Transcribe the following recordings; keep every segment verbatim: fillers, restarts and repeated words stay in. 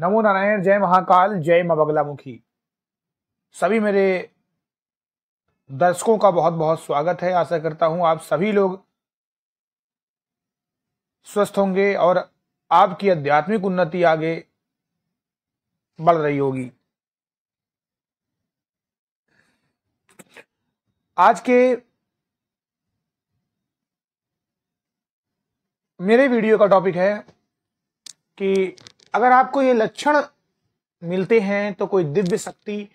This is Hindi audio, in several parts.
नमो नारायण, जय महाकाल, जय मां बगलामुखी। सभी मेरे दर्शकों का बहुत बहुत स्वागत है। आशा करता हूं आप सभी लोग स्वस्थ होंगे और आपकी आध्यात्मिक उन्नति आगे बढ़ रही होगी। आज के मेरे वीडियो का टॉपिक है कि अगर आपको ये लक्षण मिलते हैं तो कोई दिव्य शक्ति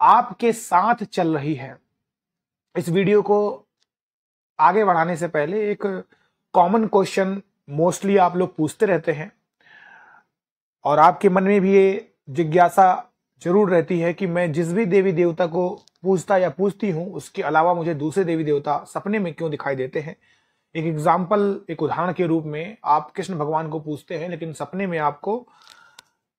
आपके साथ चल रही है। इस वीडियो को आगे बढ़ाने से पहले एक कॉमन क्वेश्चन मोस्टली आप लोग पूछते रहते हैं और आपके मन में भी ये जिज्ञासा जरूर रहती है कि मैं जिस भी देवी देवता को पूजता या पूजती हूँ उसके अलावा मुझे दूसरे देवी देवता सपने में क्यों दिखाई देते हैं। एक एग्जाम्पल, एक उदाहरण के रूप में आप कृष्ण भगवान को पूजते हैं लेकिन सपने में आपको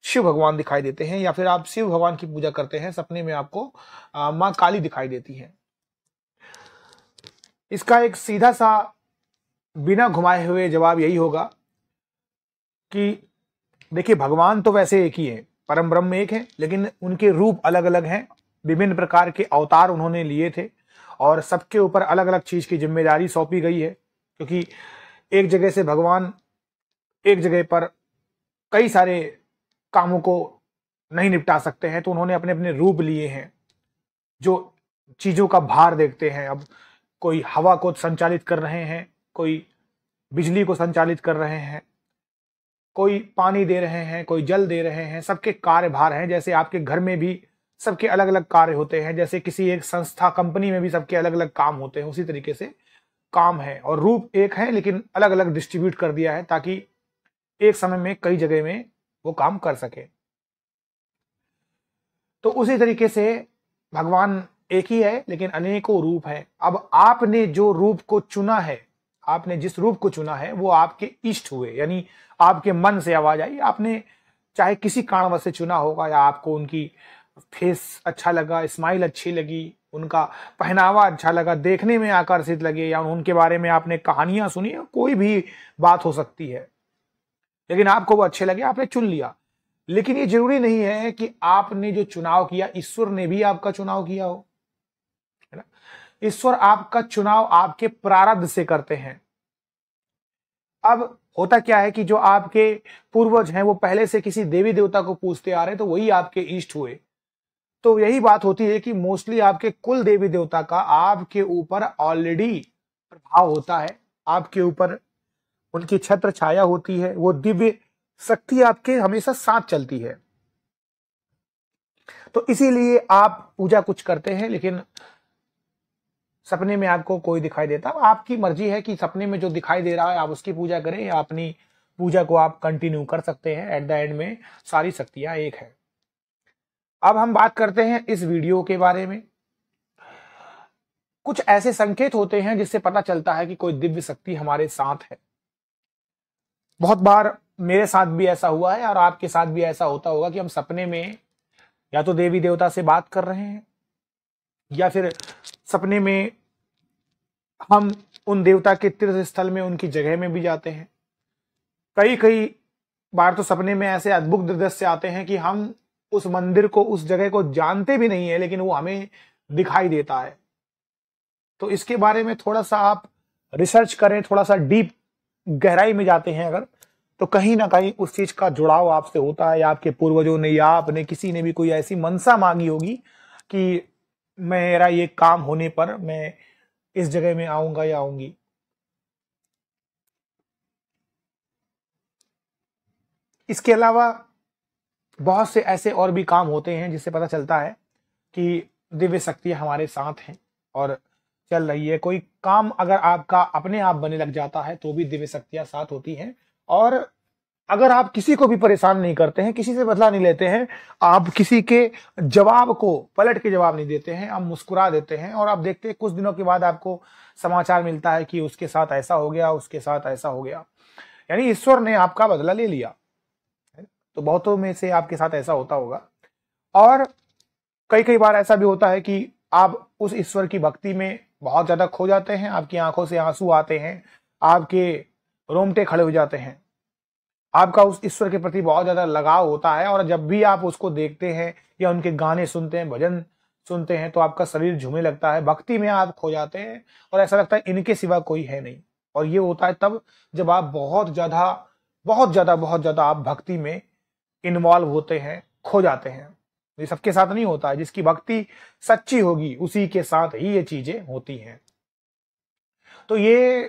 शिव भगवान दिखाई देते हैं, या फिर आप शिव भगवान की पूजा करते हैं, सपने में आपको माँ काली दिखाई देती है। इसका एक सीधा सा बिना घुमाए हुए जवाब यही होगा कि देखिए, भगवान तो वैसे एक ही है, परम ब्रह्म एक है, लेकिन उनके रूप अलग अलग हैं। विभिन्न प्रकार के अवतार उन्होंने लिए थे और सबके ऊपर अलग अलग चीज की जिम्मेदारी सौंपी गई है, क्योंकि एक जगह से भगवान एक जगह पर कई सारे कामों को नहीं निपटा सकते हैं, तो उन्होंने अपने अपने रूप लिए हैं जो चीज़ों का भार देखते हैं। अब कोई हवा को संचालित कर रहे हैं, कोई बिजली को संचालित कर रहे हैं, कोई पानी दे रहे हैं, कोई जल दे रहे हैं। सबके कार्यभार हैं। जैसे आपके घर में भी सबके अलग अलग कार्य होते हैं, जैसे किसी एक संस्था कंपनी में भी सबके अलग अलग काम होते हैं, उसी तरीके से काम है। और रूप एक है लेकिन अलग अलग डिस्ट्रीब्यूट कर दिया है ताकि एक समय में कई जगह में वो काम कर सके। तो उसी तरीके से भगवान एक ही है लेकिन अनेकों रूप है। अब आपने जो रूप को चुना है, आपने जिस रूप को चुना है वो आपके इष्ट हुए, यानी आपके मन से आवाज आई। आपने चाहे किसी कारणवश से चुना होगा, या आपको उनकी फेस अच्छा लगा, स्माइल अच्छी लगी, उनका पहनावा अच्छा लगा, देखने में आकर्षित लगे, या उनके बारे में आपने कहानियां सुनी, कोई भी बात हो सकती है, लेकिन आपको वो अच्छे लगे, आपने चुन लिया। लेकिन ये जरूरी नहीं है कि आपने जो चुनाव किया, ईश्वर ने भी आपका चुनाव किया हो, है ना। ईश्वर आपका चुनाव आपके प्रारब्ध से करते हैं। अब होता क्या है कि जो आपके पूर्वज हैं वो पहले से किसी देवी देवता को पूजते आ रहे, तो वही आपके इष्ट हुए। तो यही बात होती है कि मोस्टली आपके कुल देवी देवता का आपके ऊपर ऑलरेडी प्रभाव होता है, आपके ऊपर उनकी छत्र छाया होती है, वो दिव्य शक्ति आपके हमेशा साथ चलती है। तो इसीलिए आप पूजा कुछ करते हैं लेकिन सपने में आपको कोई दिखाई देता। आपकी मर्जी है कि सपने में जो दिखाई दे रहा है आप उसकी पूजा करें, या अपनी पूजा को आप कंटिन्यू कर सकते हैं। एट द एंड में सारी शक्तियां एक है। अब हम बात करते हैं इस वीडियो के बारे में। कुछ ऐसे संकेत होते हैं जिससे पता चलता है कि कोई दिव्य शक्ति हमारे साथ है। बहुत बार मेरे साथ भी ऐसा हुआ है और आपके साथ भी ऐसा होता होगा कि हम सपने में या तो देवी देवता से बात कर रहे हैं, या फिर सपने में हम उन देवता के तीर्थ स्थल में, उनकी जगह में भी जाते हैं। कई कई बार तो सपने में ऐसे अद्भुत दृश्य आते हैं कि हम उस मंदिर को, उस जगह को जानते भी नहीं है, लेकिन वो हमें दिखाई देता है। तो इसके बारे में थोड़ा सा आप रिसर्च करें, थोड़ा सा डीप गहराई में जाते हैं अगर, तो कहीं ना कहीं उस चीज का जुड़ाव आपसे होता है, या आपके पूर्वजों ने, या आपने, किसी ने भी कोई ऐसी मनसा मांगी होगी कि मेरा ये काम होने पर मैं इस जगह में आऊंगा या आऊंगी। इसके अलावा बहुत से ऐसे और भी काम होते हैं जिससे पता चलता है कि दिव्य शक्ति हमारे साथ हैं और चल रही है। कोई काम अगर आपका अपने आप बनने लग जाता है तो भी दिव्य शक्तियां साथ होती हैं। और अगर आप किसी को भी परेशान नहीं करते हैं, किसी से बदला नहीं लेते हैं, आप किसी के जवाब को पलट के जवाब नहीं देते हैं, आप मुस्कुरा देते हैं, और आप देखते हैं कुछ दिनों के बाद आपको समाचार मिलता है कि उसके साथ ऐसा हो गया, उसके साथ ऐसा हो गया, यानी ईश्वर ने आपका बदला ले लिया। तो बहुतों में से आपके साथ ऐसा होता होगा। और कई कई बार ऐसा भी होता है कि आप उस ईश्वर की भक्ति में बहुत ज्यादा खो जाते हैं, आपकी आंखों से आंसू आते हैं, आपके रोंगटे खड़े हो जाते हैं, आपका उस ईश्वर के प्रति बहुत ज्यादा लगाव होता है, और जब भी आप उसको देखते हैं या उनके गाने सुनते हैं, भजन सुनते हैं, तो आपका शरीर झूमने लगता है, भक्ति में आप खो जाते हैं और ऐसा लगता है इनके सिवा कोई है नहीं। और ये होता है तब जब आप बहुत ज्यादा बहुत ज्यादा बहुत ज्यादा आप भक्ति में इन्वॉल्व होते हैं, खो जाते हैं। ये सबके साथ नहीं होता है, जिसकी भक्ति सच्ची होगी उसी के साथ ही ये चीजें होती हैं। तो ये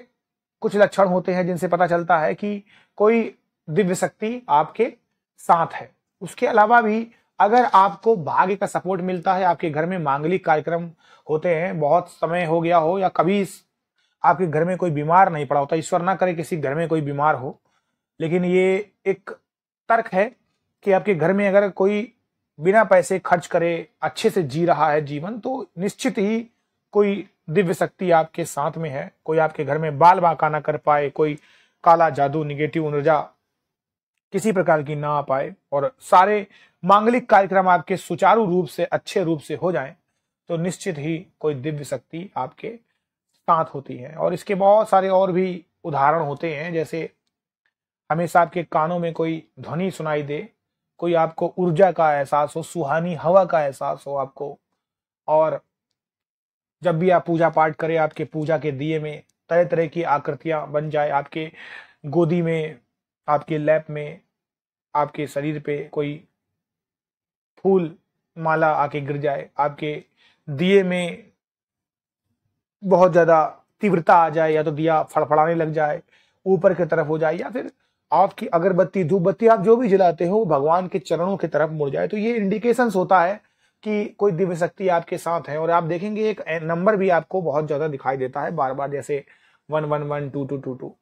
कुछ लक्षण होते हैं जिनसे पता चलता है कि कोई दिव्य शक्ति आपके साथ है। उसके अलावा भी अगर आपको भाग्य का सपोर्ट मिलता है, आपके घर में मांगलिक कार्यक्रम होते हैं, बहुत समय हो गया हो या कभी आपके घर में कोई बीमार नहीं पड़ा होता, ईश्वर ना करे किसी घर में कोई बीमार हो, लेकिन ये एक तर्क है कि आपके घर में अगर कोई बिना पैसे खर्च करे अच्छे से जी रहा है जीवन, तो निश्चित ही कोई दिव्य शक्ति आपके साथ में है। कोई आपके घर में बाल बांका ना कर पाए, कोई काला जादू, निगेटिव ऊर्जा किसी प्रकार की ना आ पाए, और सारे मांगलिक कार्यक्रम आपके सुचारू रूप से अच्छे रूप से हो जाएं, तो निश्चित ही कोई दिव्य शक्ति आपके साथ होती है। और इसके बहुत सारे और भी उदाहरण होते हैं, जैसे हमेशा आपके कानों में कोई ध्वनि सुनाई दे, कोई आपको ऊर्जा का एहसास हो, सुहानी हवा का एहसास हो आपको, और जब भी आप पूजा पाठ करें आपके पूजा के दिए में तरह तरह की आकृतियां बन जाए, आपके गोदी में, आपके लैप में, आपके शरीर पे कोई फूल माला आके गिर जाए, आपके दिए में बहुत ज्यादा तीव्रता आ जाए, या तो दिया फड़फड़ाने लग जाए, ऊपर की तरफ हो जाए, या फिर आपकी अगरबत्ती, धूप बत्ती, आप जो भी जलाते हो भगवान के चरणों की तरफ मुड़ जाए, तो ये इंडिकेशंस होता है कि कोई दिव्य शक्ति आपके साथ है। और आप देखेंगे एक नंबर भी आपको बहुत ज्यादा दिखाई देता है बार बार, जैसे one one one two two two two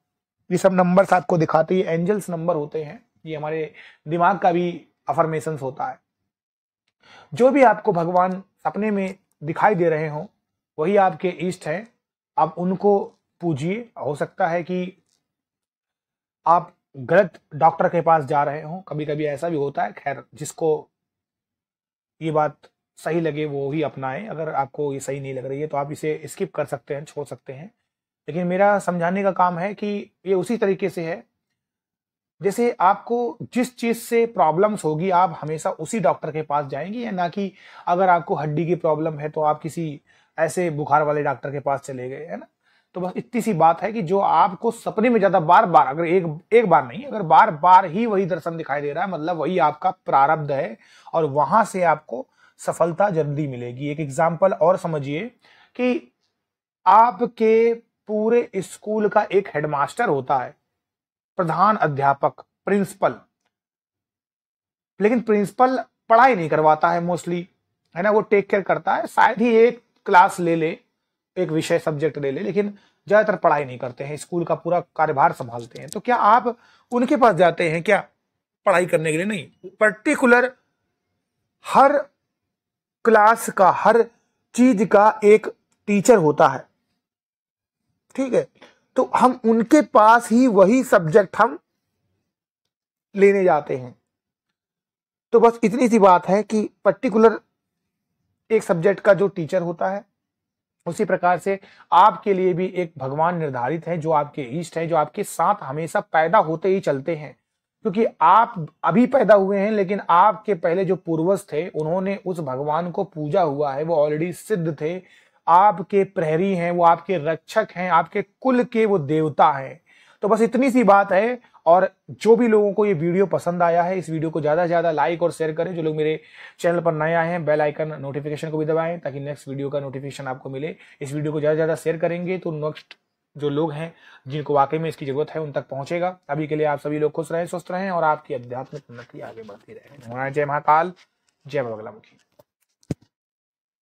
ये सब नंबर्स आपको दिखाते हैं, एंजल्स नंबर होते हैं। ये हमारे दिमाग का भी अफर्मेशन होता है। जो भी आपको भगवान सपने में दिखाई दे रहे हों वही आपके इष्ट हैं, आप उनको पूजिए। हो सकता है कि आप गलत डॉक्टर के पास जा रहे हों, कभी कभी ऐसा भी होता है। खैर, जिसको ये बात सही लगे वो ही अपनाएं। अगर आपको ये सही नहीं लग रही है तो आप इसे स्किप कर सकते हैं, छोड़ सकते हैं, लेकिन मेरा समझाने का काम है कि ये उसी तरीके से है जैसे आपको जिस चीज़ से प्रॉब्लम्स होगी आप हमेशा उसी डॉक्टर के पास जाएंगे, या ना कि अगर आपको हड्डी की प्रॉब्लम है तो आप किसी ऐसे बुखार वाले डॉक्टर के पास चले गए, है ना। तो बस इतनी सी बात है कि जो आपको सपने में ज़्यादा बार बार, अगर एक एक बार नहीं, अगर बार बार ही वही दर्शन दिखाई दे रहा है, मतलब वही आपका प्रारब्ध है और वहाँ से आपको सफलता जल्दी मिलेगी। एक एग्जाम्पल और समझिए कि आपके पूरे स्कूल का एक हेडमास्टर होता है, प्रधान अध्यापक, प्रिंसिपल, लेकिन प्रिंसिपल पढ़ाई नहीं करवाता है मोस्टली, है ना। वो टेक केयर करता है, शायद ही एक क्लास ले ले, एक विषय सब्जेक्ट ले ले, लेकिन ज्यादातर पढ़ाई नहीं करते हैं, स्कूल का पूरा कार्यभार संभालते हैं। तो क्या आप उनके पास जाते हैं क्या पढ़ाई करने के लिए? नहीं, पर्टिकुलर हर क्लास का, हर चीज का एक टीचर होता है, ठीक है। तो हम उनके पास ही वही सब्जेक्ट हम लेने जाते हैं। तो बस इतनी सी बात है कि पर्टिकुलर एक सब्जेक्ट का जो टीचर होता है, उसी प्रकार से आपके लिए भी एक भगवान निर्धारित है जो आपके इष्ट है, जो आपके साथ हमेशा पैदा होते ही चलते हैं। क्योंकि आप अभी पैदा हुए हैं, लेकिन आपके पहले जो पूर्वज थे उन्होंने उस भगवान को पूजा हुआ है, वो ऑलरेडी सिद्ध थे, आपके प्रहरी हैं, वो आपके रक्षक हैं, आपके कुल के वो देवता हैं। तो बस इतनी सी बात है। और जो भी लोगों को ये वीडियो पसंद आया है, इस वीडियो को ज़्यादा से ज़्यादा लाइक और शेयर करें। जो लोग मेरे चैनल पर नए आए हैं, बेल आइकन नोटिफिकेशन को भी दबाएं ताकि नेक्स्ट वीडियो का नोटिफिकेशन आपको मिले। इस वीडियो को ज़्यादा से ज़्यादा शेयर करेंगे तो नेक्स्ट जो लोग हैं जिनको वाकई में इसकी ज़रूरत है उन तक पहुँचेगा। अभी के लिए आप सभी लोग खुश रहें, स्वस्थ रहें और आपकी आध्यात्मिक उन्नति आगे बढ़ती रहे। जय महाकाल, जय मां बगलामुखी।